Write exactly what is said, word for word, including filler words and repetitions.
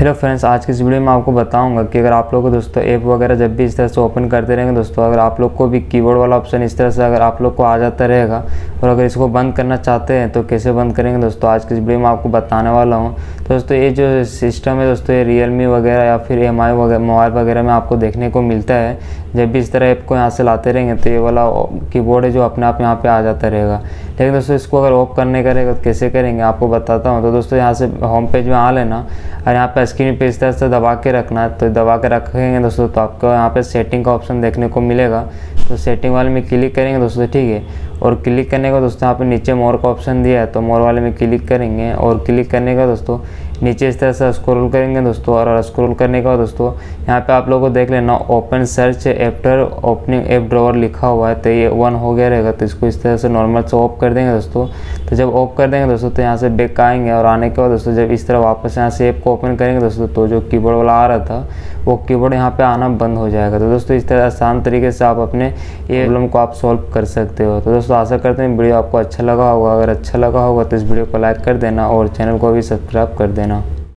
Hello friends, आज की इस वीडियो में आपको बताऊंगा कि अगर आप लोग को दोस्तों ऐप वगैरह जब भी इस तरह से ओपन करते रहेंगे दोस्तों, अगर आप लोग को भी कीबोर्ड वाला ऑप्शन इस तरह से अगर आप लोग को आ जाता रहेगा और अगर इसको बंद करना चाहते हैं तो कैसे बंद करेंगे दोस्तों, आज की इस वीडियो में आपको बताने वाला हूँ। दोस्तों ये जो सिस्टम है दोस्तों, ये रियलमी वगैरह या फिर एम आई वगैरह मोबाइल वगैरह में आपको देखने को मिलता है। जब भी इस तरह ऐप को यहाँ से लाते रहेंगे तो ये वाला कीबोर्ड है जो अपने आप यहाँ पर आ जाता रहेगा। लेकिन दोस्तों इसको अगर ऑफ करने का रहेगा तो कैसे करेंगे आपको बताता हूँ। तो दोस्तों यहाँ से होम पेज में आ लेना और यहाँ पर स्क्रीन पे इस तरह से दबा के रखना। तो दबा के रखेंगे दोस्तों तो आपको यहाँ पे सेटिंग का ऑप्शन देखने को मिलेगा। तो सेटिंग वाले में क्लिक करेंगे दोस्तों, ठीक है। और क्लिक करने का दोस्तों यहाँ पे नीचे मोर का ऑप्शन दिया है तो मोर वाले में क्लिक करेंगे। और क्लिक करने का दोस्तों नीचे इस तरह से स्क्रॉल करेंगे दोस्तों, और स्क्रॉल करने का दोस्तों यहाँ पे आप लोगों को देख लेना open search after opening app drawer लिखा हुआ है। तो ये वन हो गया रहेगा तो इसको इस तरह से नॉर्मल से ऑफ कर देंगे दोस्तों। तो जब ऑफ कर देंगे दोस्तों तो यहाँ से बैक आएंगे और आने के बाद दोस्तों जब इस तरह वापस यहाँ से ऐप को ओपन करेंगे दोस्तों तो जो कीबोर्ड वाला आ रहा था वो कीबोर्ड यहाँ पे आना बंद हो जाएगा। तो दोस्तों इस तरह आसान तरीके से आप अपने ये प्रॉब्लम को आप सॉल्व कर सकते हो। तो दोस्तों आशा करते हैं वीडियो आपको अच्छा लगा होगा। अगर अच्छा लगा होगा तो इस वीडियो को लाइक कर देना और चैनल को भी सब्सक्राइब कर देना।